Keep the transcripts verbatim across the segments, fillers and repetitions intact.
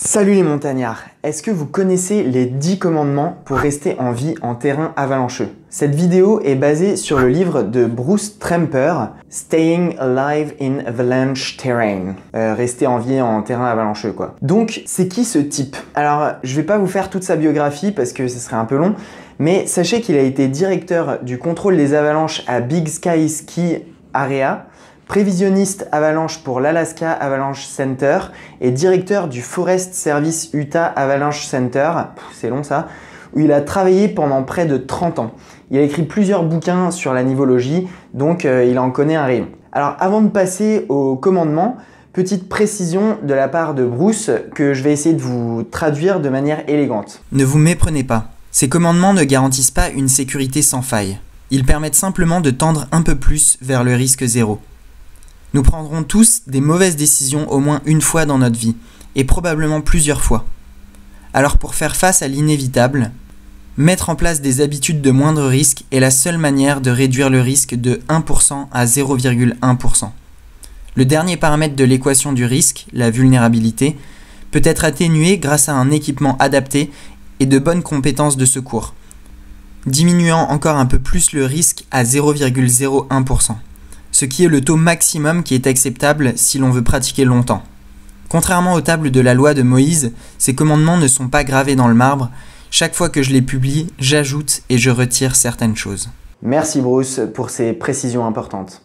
Salut les montagnards! Est-ce que vous connaissez les dix commandements pour rester en vie en terrain avalancheux? Cette vidéo est basée sur le livre de Bruce Tremper, Staying Alive in Avalanche Terrain. Euh, rester en vie en terrain avalancheux, quoi. Donc, c'est qui ce type? Alors, je vais pas vous faire toute sa biographie parce que ce serait un peu long, mais sachez qu'il a été directeur du contrôle des avalanches à Big Sky Ski Area, prévisionniste avalanche pour l'Alaska Avalanche Center et directeur du Forest Service Utah Avalanche Center, c'est long ça, où il a travaillé pendant près de trente ans. Il a écrit plusieurs bouquins sur la nivologie, donc euh, il en connaît un rayon. Alors avant de passer au commandement, petite précision de la part de Bruce que je vais essayer de vous traduire de manière élégante. Ne vous méprenez pas, ces commandements ne garantissent pas une sécurité sans faille. Ils permettent simplement de tendre un peu plus vers le risque zéro. Nous prendrons tous des mauvaises décisions au moins une fois dans notre vie, et probablement plusieurs fois. Alors pour faire face à l'inévitable, mettre en place des habitudes de moindre risque est la seule manière de réduire le risque de un pour cent à zéro virgule un pour cent. Le dernier paramètre de l'équation du risque, la vulnérabilité, peut être atténué grâce à un équipement adapté et de bonnes compétences de secours, diminuant encore un peu plus le risque à zéro virgule zéro un pour cent. Ce qui est le taux maximum qui est acceptable si l'on veut pratiquer longtemps. Contrairement aux tables de la loi de Moïse, ces commandements ne sont pas gravés dans le marbre. Chaque fois que je les publie, j'ajoute et je retire certaines choses. Merci Bruce pour ces précisions importantes.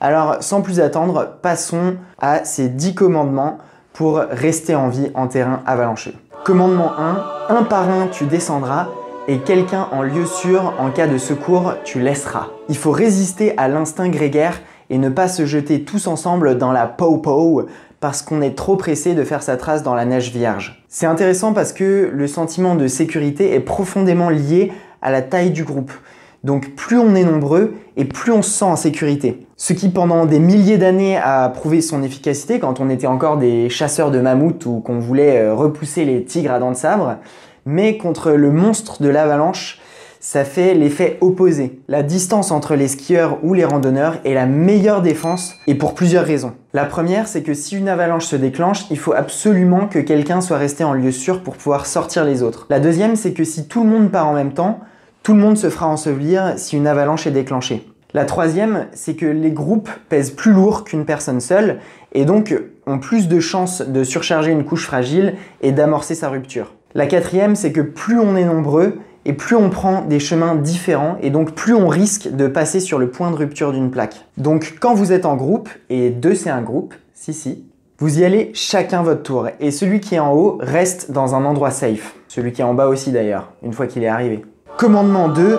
Alors, sans plus attendre, passons à ces dix commandements pour rester en vie en terrain avalancheux. Commandement un, un par un tu descendras et quelqu'un en lieu sûr, en cas de secours, tu laisseras. Il faut résister à l'instinct grégaire et ne pas se jeter tous ensemble dans la pow-pow parce qu'on est trop pressé de faire sa trace dans la neige vierge. C'est intéressant parce que le sentiment de sécurité est profondément lié à la taille du groupe. Donc plus on est nombreux et plus on se sent en sécurité. Ce qui pendant des milliers d'années a prouvé son efficacité quand on était encore des chasseurs de mammouths ou qu'on voulait repousser les tigres à dents de sabre. Mais contre le monstre de l'avalanche, ça fait l'effet opposé. La distance entre les skieurs ou les randonneurs est la meilleure défense, et pour plusieurs raisons. La première, c'est que si une avalanche se déclenche, il faut absolument que quelqu'un soit resté en lieu sûr pour pouvoir sortir les autres. La deuxième, c'est que si tout le monde part en même temps, tout le monde se fera ensevelir si une avalanche est déclenchée. La troisième, c'est que les groupes pèsent plus lourd qu'une personne seule, et donc ont plus de chances de surcharger une couche fragile et d'amorcer sa rupture. La quatrième, c'est que plus on est nombreux et plus on prend des chemins différents et donc plus on risque de passer sur le point de rupture d'une plaque. Donc quand vous êtes en groupe, et deux c'est un groupe, si si, vous y allez chacun votre tour et celui qui est en haut reste dans un endroit safe. Celui qui est en bas aussi d'ailleurs, une fois qu'il est arrivé. Commandement deux,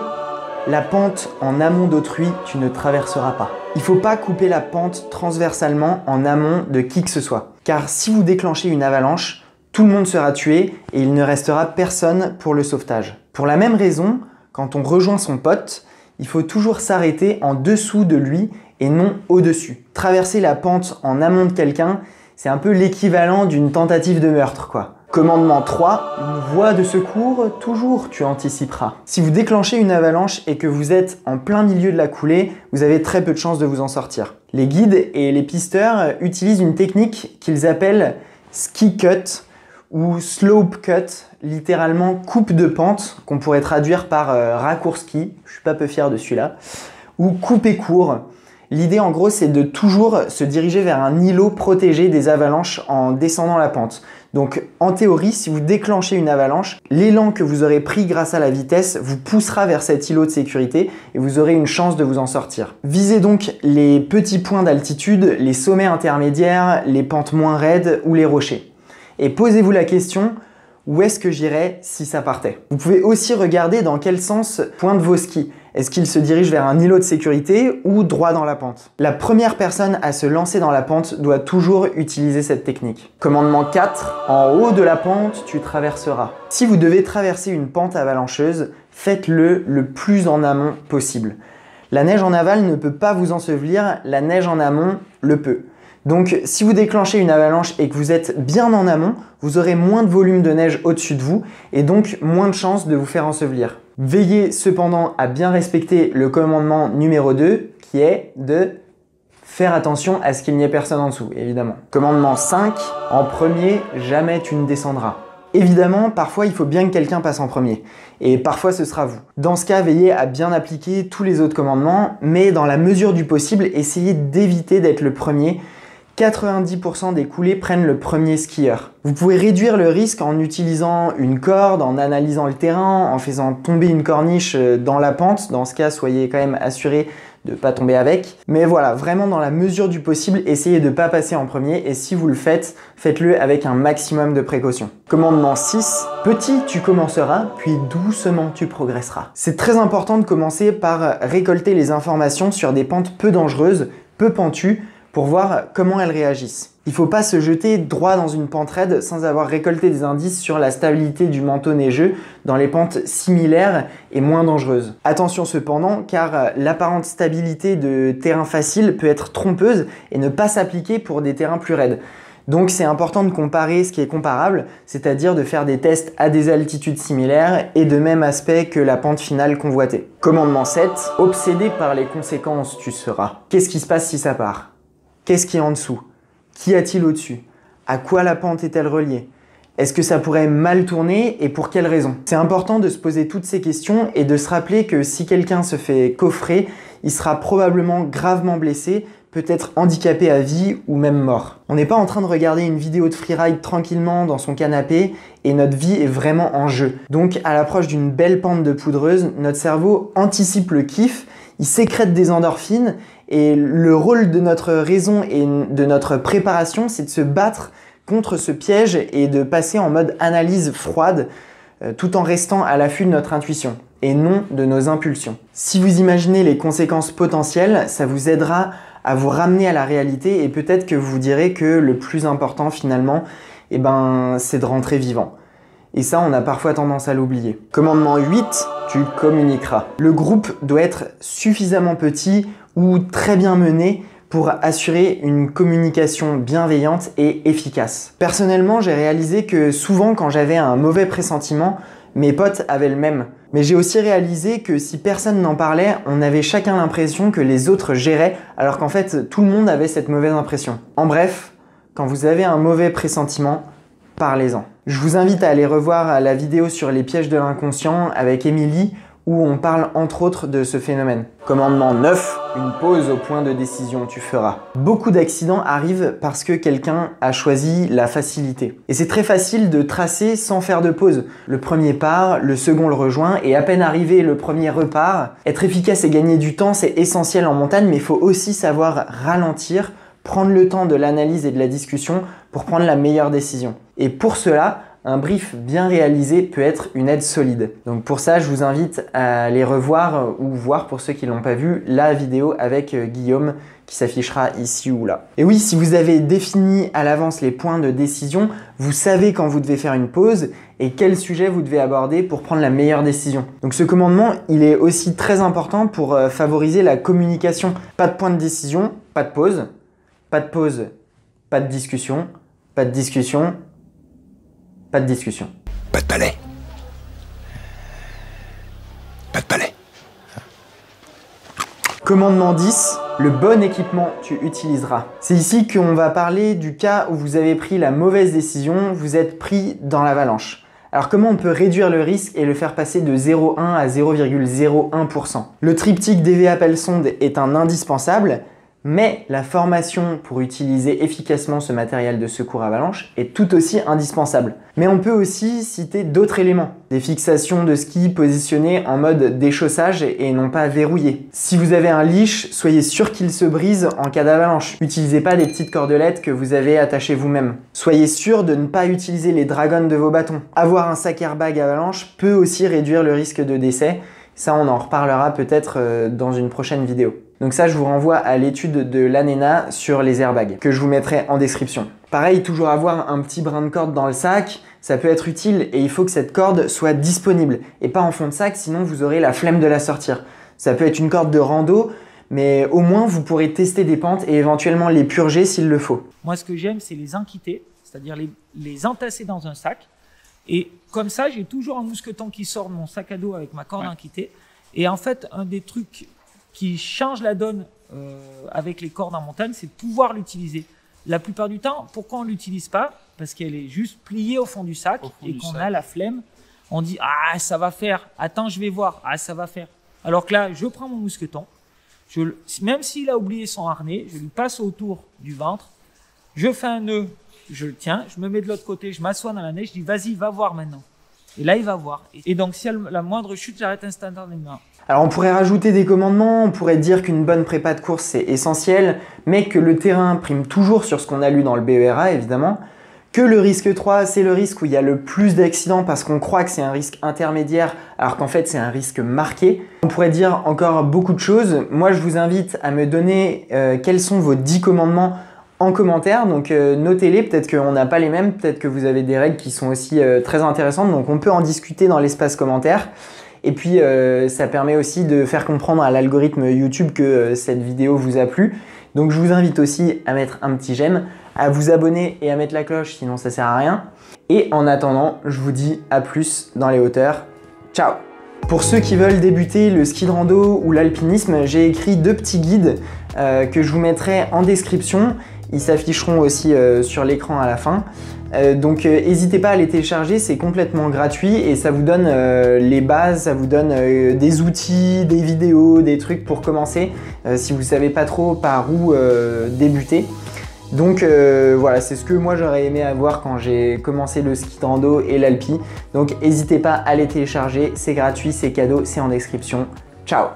la pente en amont d'autrui, tu ne traverseras pas. Il ne faut pas couper la pente transversalement en amont de qui que ce soit, car si vous déclenchez une avalanche, tout le monde sera tué et il ne restera personne pour le sauvetage. Pour la même raison, quand on rejoint son pote, il faut toujours s'arrêter en dessous de lui et non au-dessus. Traverser la pente en amont de quelqu'un, c'est un peu l'équivalent d'une tentative de meurtre, quoi. Commandement trois, une voie de secours, toujours tu anticiperas. Si vous déclenchez une avalanche et que vous êtes en plein milieu de la coulée, vous avez très peu de chances de vous en sortir. Les guides et les pisteurs utilisent une technique qu'ils appellent « ski cut », ou slope cut, littéralement coupe de pente, qu'on pourrait traduire par euh, raccourci, je suis pas peu fier de celui-là, ou couper court. L'idée en gros c'est de toujours se diriger vers un îlot protégé des avalanches en descendant la pente. Donc en théorie, si vous déclenchez une avalanche, l'élan que vous aurez pris grâce à la vitesse vous poussera vers cet îlot de sécurité et vous aurez une chance de vous en sortir. Visez donc les petits points d'altitude, les sommets intermédiaires, les pentes moins raides ou les rochers. Et posez-vous la question, où est-ce que j'irais si ça partait? Vous pouvez aussi regarder dans quel sens pointent vos skis. Est-ce qu'ils se dirigent vers un îlot de sécurité ou droit dans la pente? La première personne à se lancer dans la pente doit toujours utiliser cette technique. Commandement quatre, en haut de la pente, tu traverseras. Si vous devez traverser une pente avalancheuse, faites-le le plus en amont possible. La neige en aval ne peut pas vous ensevelir, la neige en amont le peut. Donc si vous déclenchez une avalanche et que vous êtes bien en amont, vous aurez moins de volume de neige au-dessus de vous et donc moins de chances de vous faire ensevelir. Veillez cependant à bien respecter le commandement numéro deux qui est de Faire attention à ce qu'il n'y ait personne en dessous, évidemment. Commandement cinq, en premier, jamais tu ne descendras. Évidemment, parfois il faut bien que quelqu'un passe en premier, et parfois ce sera vous. Dans ce cas, veillez à bien appliquer tous les autres commandements, mais dans la mesure du possible, essayez d'éviter d'être le premier. quatre-vingt-dix pour cent des coulées prennent le premier skieur. Vous pouvez réduire le risque en utilisant une corde, en analysant le terrain, en faisant tomber une corniche dans la pente. Dans ce cas, soyez quand même assuré de ne pas tomber avec. Mais voilà, vraiment dans la mesure du possible, essayez de ne pas passer en premier. Et si vous le faites, faites-le avec un maximum de précaution. Commandement six. Petit, tu commenceras, puis doucement tu progresseras. C'est très important de commencer par récolter les informations sur des pentes peu dangereuses, peu pentues, pour voir comment elles réagissent. Il ne faut pas se jeter droit dans une pente raide sans avoir récolté des indices sur la stabilité du manteau neigeux dans les pentes similaires et moins dangereuses. Attention cependant, car l'apparente stabilité de terrain facile peut être trompeuse et ne pas s'appliquer pour des terrains plus raides. Donc c'est important de comparer ce qui est comparable, c'est-à-dire de faire des tests à des altitudes similaires et de même aspect que la pente finale convoitée. Commandement sept. Obsédé par les conséquences, tu seras. Qu'est-ce qui se passe si ça part ? Qu'est-ce qui est en dessous? Qu'y a-t-il au-dessus? À quoi la pente est-elle reliée? Est-ce que ça pourrait mal tourner et pour quelles raisons? C'est important de se poser toutes ces questions et de se rappeler que si quelqu'un se fait coffrer, il sera probablement gravement blessé, peut-être handicapé à vie ou même mort. On n'est pas en train de regarder une vidéo de freeride tranquillement dans son canapé et notre vie est vraiment en jeu. Donc à l'approche d'une belle pente de poudreuse, notre cerveau anticipe le kiff, il sécrète des endorphines et le rôle de notre raison et de notre préparation, c'est de se battre contre ce piège et de passer en mode analyse froide euh, tout en restant à l'affût de notre intuition et non de nos impulsions. Si vous imaginez les conséquences potentielles, ça vous aidera à vous ramener à la réalité et peut-être que vous vous direz que le plus important finalement, eh ben, c'est de rentrer vivant. Et ça, on a parfois tendance à l'oublier. Commandement huit, tu communiqueras. Le groupe doit être suffisamment petit ou très bien mené pour assurer une communication bienveillante et efficace. Personnellement, j'ai réalisé que souvent, quand j'avais un mauvais pressentiment, mes potes avaient le même. Mais j'ai aussi réalisé que si personne n'en parlait, on avait chacun l'impression que les autres géraient, alors qu'en fait, tout le monde avait cette mauvaise impression. En bref, quand vous avez un mauvais pressentiment, parlez-en. Je vous invite à aller revoir la vidéo sur les pièges de l'inconscient avec Émilie où on parle entre autres de ce phénomène. Commandement neuf, une pause au point de décision tu feras. Beaucoup d'accidents arrivent parce que quelqu'un a choisi la facilité. Et c'est très facile de tracer sans faire de pause. Le premier part, le second le rejoint et à peine arrivé le premier repart. Être efficace et gagner du temps, c'est essentiel en montagne, mais il faut aussi savoir ralentir, prendre le temps de l'analyse et de la discussion pour prendre la meilleure décision. Et pour cela, un brief bien réalisé peut être une aide solide. Donc pour ça, je vous invite à aller revoir ou voir, pour ceux qui ne l'ont pas vu, la vidéo avec Guillaume qui s'affichera ici ou là. Et oui, si vous avez défini à l'avance les points de décision, vous savez quand vous devez faire une pause et quel sujet vous devez aborder pour prendre la meilleure décision. Donc ce commandement, il est aussi très important pour favoriser la communication. Pas de point de décision, pas de pause. Pas de pause, pas de discussion, pas de discussion, pas de discussion. Pas de palais. Pas de palais. Commandement dix, le bon équipement tu utiliseras. C'est ici qu'on va parler du cas où vous avez pris la mauvaise décision, vous êtes pris dans l'avalanche. Alors comment on peut réduire le risque et le faire passer de zéro virgule un à zéro virgule zéro un pour cent? Le triptyque D V A Pelle Sonde est un indispensable. Mais la formation pour utiliser efficacement ce matériel de secours avalanche est tout aussi indispensable. Mais on peut aussi citer d'autres éléments. Des fixations de ski positionnées en mode déchaussage et non pas verrouillées. Si vous avez un leash, soyez sûr qu'il se brise en cas d'avalanche. N'utilisez pas les petites cordelettes que vous avez attachées vous-même. Soyez sûr de ne pas utiliser les dragons de vos bâtons. Avoir un sac airbag avalanche peut aussi réduire le risque de décès. Ça, on en reparlera peut-être dans une prochaine vidéo. Donc ça, je vous renvoie à l'étude de l'ANENA sur les airbags, que je vous mettrai en description. Pareil, toujours avoir un petit brin de corde dans le sac, ça peut être utile et il faut que cette corde soit disponible et pas en fond de sac, sinon vous aurez la flemme de la sortir. Ça peut être une corde de rando, mais au moins vous pourrez tester des pentes et éventuellement les purger s'il le faut. Moi, ce que j'aime, c'est les enquitter, c'est-à-dire les, les entasser dans un sac. Et comme ça, j'ai toujours un mousqueton qui sort de mon sac à dos avec ma corde enquittée. Et en fait, un des trucs qui change la donne euh, avec les cordes en montagne, c'est de pouvoir l'utiliser. La plupart du temps, pourquoi on ne l'utilise pas? Parce qu'elle est juste pliée au fond du sac et qu'on a la flemme. On dit « Ah, ça va faire. Attends, je vais voir. Ah, ça va faire. » Alors que là, je prends mon mousqueton. Je, même s'il a oublié son harnais, je lui passe autour du ventre. Je fais un nœud, je le tiens. Je me mets de l'autre côté, je m'assois dans la neige. Je dis « Vas-y, va voir maintenant. » Et là, il va voir. Et donc, si la moindre chute, j'arrête instantanément. Alors, on pourrait rajouter des commandements, on pourrait dire qu'une bonne prépa de course, c'est essentiel, mais que le terrain prime toujours sur ce qu'on a lu dans le B E R A, évidemment, que le risque trois, c'est le risque où il y a le plus d'accidents parce qu'on croit que c'est un risque intermédiaire, alors qu'en fait, c'est un risque marqué. On pourrait dire encore beaucoup de choses. Moi, je vous invite à me donner euh, quels sont vos dix commandements en commentaire, donc euh, notez-les, peut-être qu'on n'a pas les mêmes, peut-être que vous avez des règles qui sont aussi euh, très intéressantes, donc on peut en discuter dans l'espace commentaire. Et puis euh, ça permet aussi de faire comprendre à l'algorithme YouTube que euh, cette vidéo vous a plu. Donc je vous invite aussi à mettre un petit j'aime, à vous abonner et à mettre la cloche, sinon ça sert à rien. Et en attendant, je vous dis à plus dans les hauteurs. Ciao! Pour ceux qui veulent débuter le ski de rando ou l'alpinisme, j'ai écrit deux petits guides euh, que je vous mettrai en description. Ils s'afficheront aussi euh, sur l'écran à la fin. Euh, donc euh, n'hésitez pas à les télécharger, c'est complètement gratuit et ça vous donne euh, les bases, ça vous donne euh, des outils, des vidéos, des trucs pour commencer euh, si vous ne savez pas trop par où euh, débuter. Donc euh, voilà, c'est ce que moi j'aurais aimé avoir quand j'ai commencé le ski de rando et l'alpi. Donc n'hésitez pas à les télécharger, c'est gratuit, c'est cadeau, c'est en description. Ciao!